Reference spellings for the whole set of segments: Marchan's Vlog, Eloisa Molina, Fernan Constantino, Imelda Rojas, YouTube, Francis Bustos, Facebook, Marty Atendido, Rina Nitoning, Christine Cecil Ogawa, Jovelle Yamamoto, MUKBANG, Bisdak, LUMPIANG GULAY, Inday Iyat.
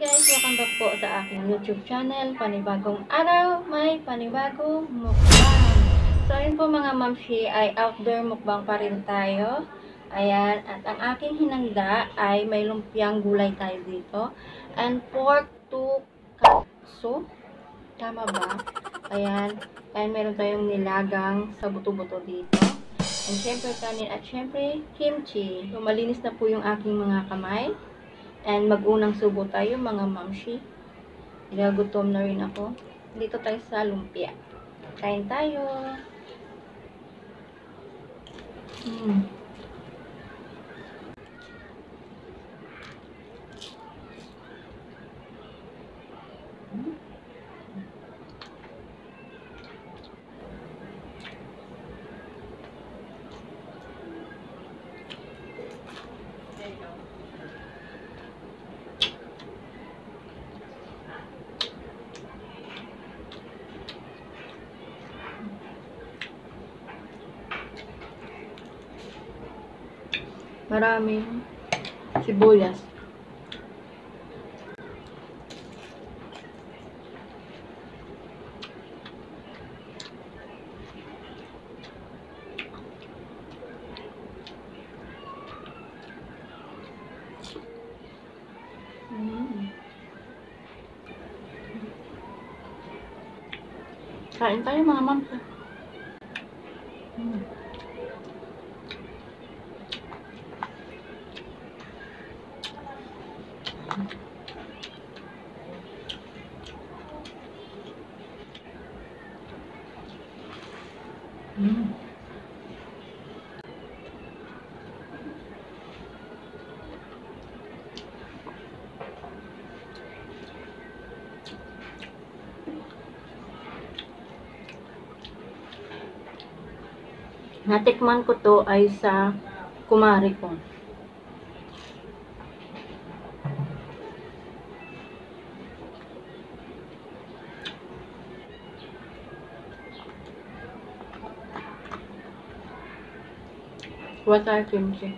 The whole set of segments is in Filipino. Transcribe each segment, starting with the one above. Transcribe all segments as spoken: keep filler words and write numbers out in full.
Hi guys! Welcome back po sa aking YouTube channel. Panibagong araw, may panibagong mukbang. So ayun po mga mamshi, ay outdoor mukbang pa rin tayo. Ayan, at ang aking hinanda ay may lumpiang gulay tayo dito. And pork to katsu. Tama ba? Ayan. And meron tayong nilagang sa buto-buto dito. And syempre kanin at syempre kimchi. So malinis na po yung aking mga kamay. And mag-unang subo tayo mga mamshi. Gagutom na rin ako. Dito tayo sa lumpia. Kain tayo. Mm. Maraming sibuyas. Mm. Kain tayo mga mamsa. Mm. Mm. Natikman ko to ay sa kumari ko. What are kimchi?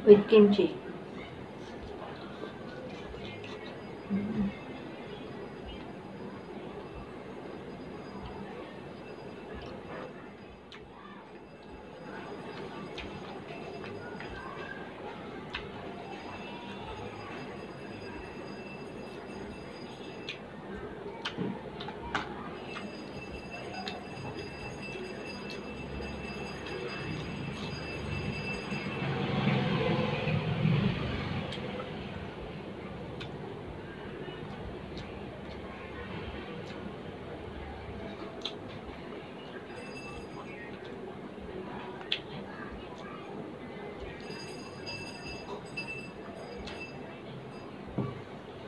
With kimchi.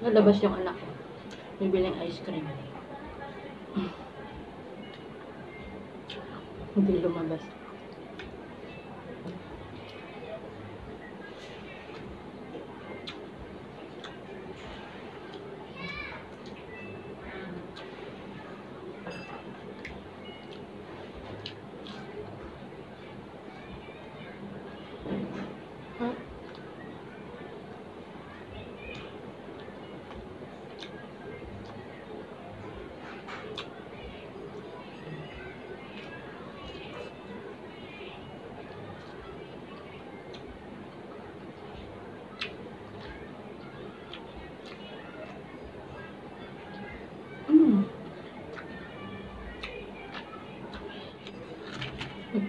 Nalabas yung anak ko. Bibiling ice cream. Hindi lumabas. Ano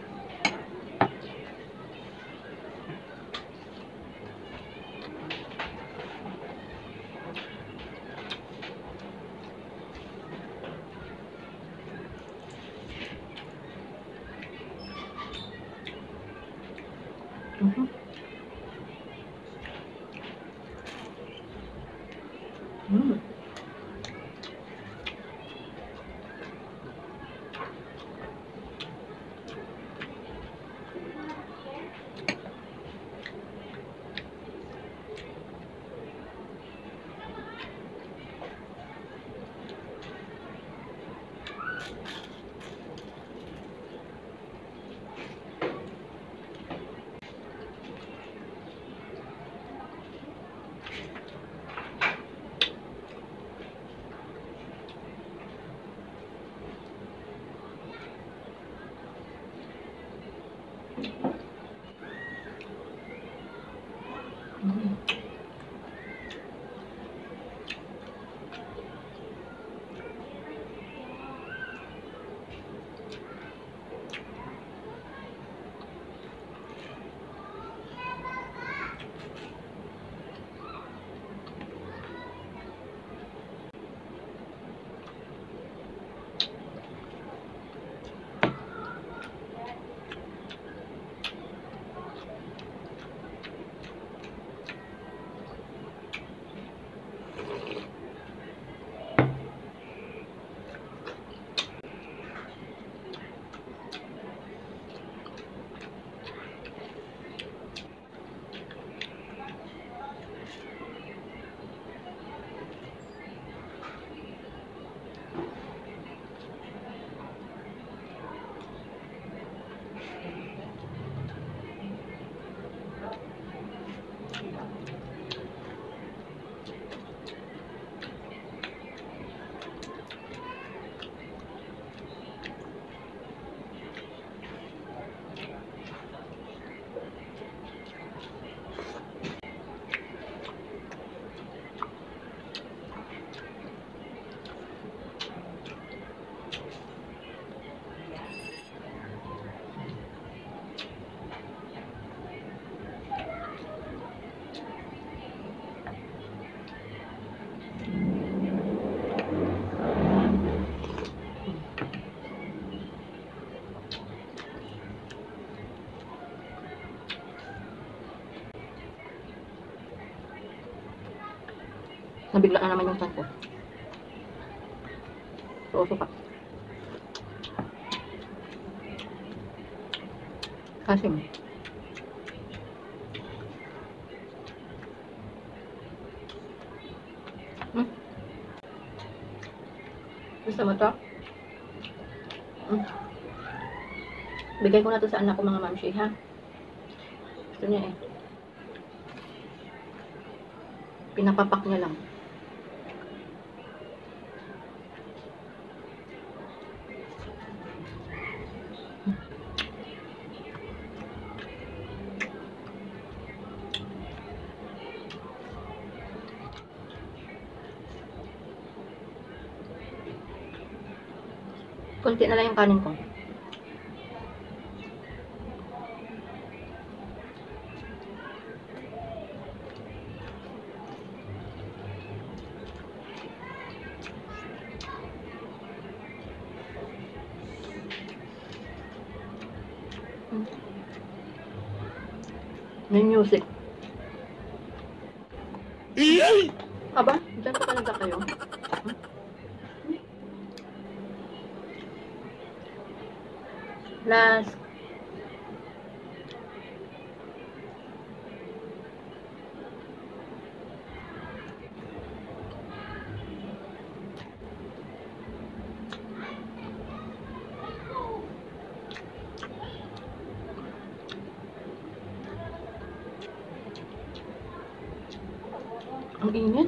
Mm. Nabigla na naman yung chan ko. Tuoso pa. Asim. Hmm? Gusto mo to? Hmm? Bigay ko na to sa anak ko, mga mamshi, ha? Gusto niya eh. Pinapapak niya lang. Kunti na lang yung kanin ko. May music. Aba, dyan pa talaga kayo. Last. Ang init.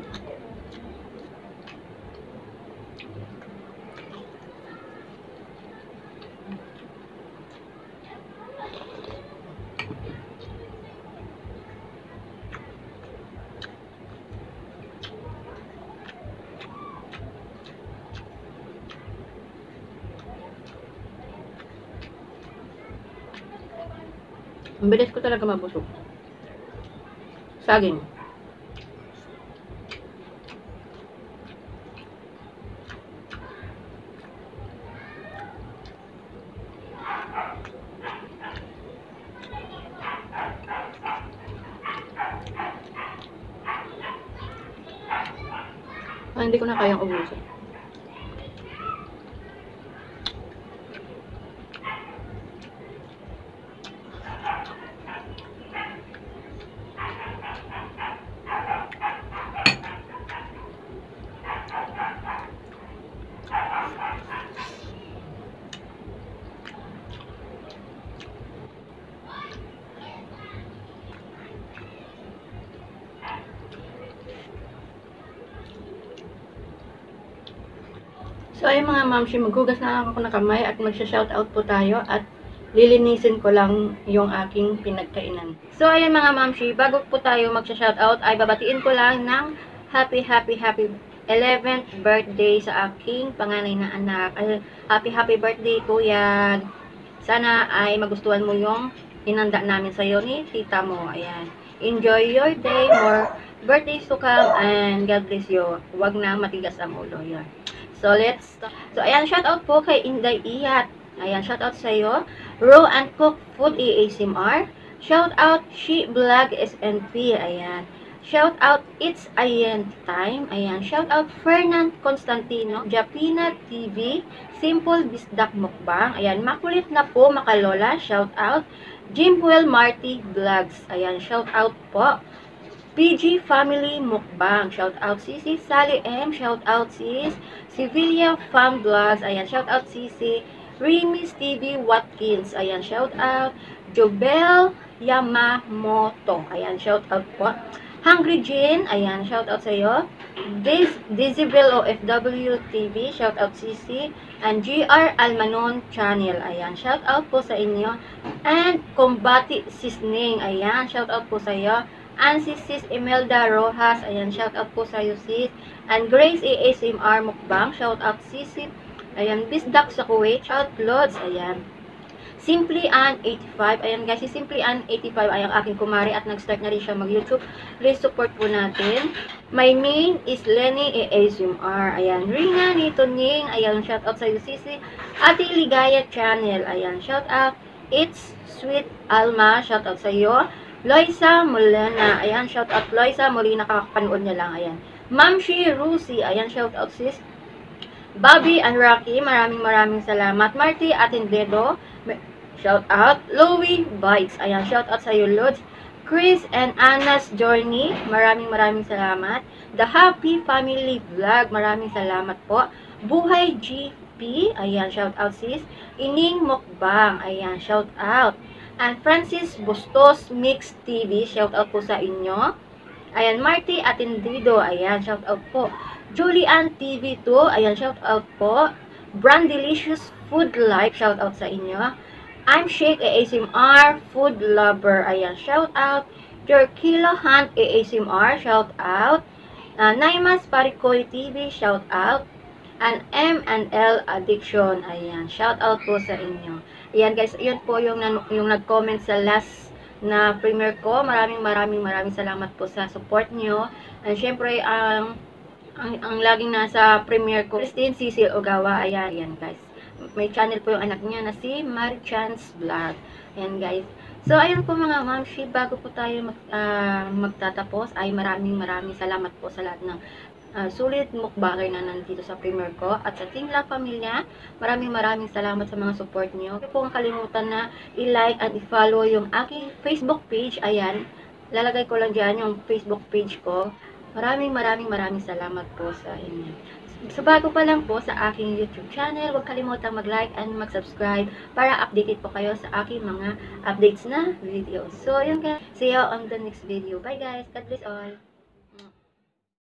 Ang bilis ko talaga mabusog. Saging. Ah, hindi ko na kayang ubusin. So ay mga mamshi, maghugas na lang ako ng kamay at magsha-shoutout po tayo at lilinisin ko lang yung aking pinagkainan. So ayun mga mamshi, bago po tayo magsha-shoutout ay babatiin ko lang ng happy happy happy eleventh birthday sa aking panganay na anak. Ay, happy happy birthday kuya. Sana ay magustuhan mo yung inanda namin sa iyo ni tita mo. Ayan. Enjoy your day, more birthdays to come and God bless you. Huwag na matigas ang ulo. Ayan. So, let's start. So, ayan, shoutout po kay Inday Iyat. Ayan, shoutout sa'yo. Raw and Cook Food A S M R. Shoutout She Vlog S N P. Ayan. Shoutout It's Ayan Time. Ayan. Shoutout Fernan Constantino. Japina T V. Simple Bisdak Mukbang. Ayan. Makulit na po, makalola. Shoutout Jimwell Marty Vlogs. Ayan, shoutout po. P G Family Mukbang. Shoutout si si Sally M. Shoutout si Sevilla Farm Vlogs. Ayan. Shoutout si si Remis T V Watkins. Ayan. Shoutout Jovelle Yamamoto. Ayan. Shoutout po. Hungry Jane. Ayan. Shoutout sa'yo. Dizibel O F W T V. Shoutout si si and G R Almanon Channel. Ayan. Shoutout po sa inyo. And Combati Sisning. Ayan. Shoutout po sa'yo. And si Sis Imelda Rojas, ayan, shout out po sa'yo sis. And Grace A S M R Mukbang, shout out sis. Ayan, Bisdak sa Kuwait, shout loads, ayan. Simply Ann eighty-five, ayan guys, si Simply Ann eighty-five ay ang aking kumari at nag-start na rin siya mag-YouTube. Please support po natin. My name is Lenny A S M R, ayan. Rina Nitoning, ayan, shout out sa'yo sis. Ate Ligaya Channel, ayan, shout out. It's Sweet Alma, shout out sa'yo. Eloisa Molina, ayan, shoutout Eloisa Molina, kakapanood niya lang, ayan. Mamshi Rusi, ayan, shoutout sis. Bobby and Rocky, maraming maraming salamat. Marty Atendedo, shoutout. Louie Bites, ayan, shoutout sa'yo, Lods. Chris and Anna's Journey, maraming maraming salamat. The Happy Family Vlog, maraming salamat po. Buhay G P, ayan, shoutout sis. Ining Mukbang, ayan, shoutout. And Francis Bustos Mix T V, shout out po sa inyo. Ayan, Marty Atendido, ayan, shout out po. Julian T V two, ayan, shout out po. Brand Delicious Food Life, shout out sa inyo. I'm Shake A S M R Food Lover, ayan, shout out. Your Kilo Hunt A S M R, shout out. Uh, Naimas Parikoy T V, shout out. And M and L Addiction, ayan, shout out po sa inyo. Ayan guys, yun po yung, yung nag-comment sa last na premiere ko. Maraming maraming maraming salamat po sa support nyo. And syempre, ang, ang, ang laging nasa premiere ko, Christine Cecil Ogawa. Ayan, ayan guys. May channel po yung anak niya na si Marchan's Vlog. Ayan guys. So, ayan po mga mamshi, bago po tayo mag, uh, magtatapos, ay maraming maraming salamat po sa lahat ng Uh, sulit mukbanger na nandito sa premiere ko at sa Team La Familia. Maraming maraming salamat sa mga support niyo. Huwag pong kalimutan na i-like at i-follow yung aking Facebook page. Ayan, lalagay ko lang dyan yung Facebook page ko. Maraming maraming maraming salamat po sa inyo. So bago pa lang po sa aking YouTube channel, huwag kalimutan mag-like and mag-subscribe para updated po kayo sa aking mga updates na videos. So yun guys, see you on the next video. Bye guys, God bless all.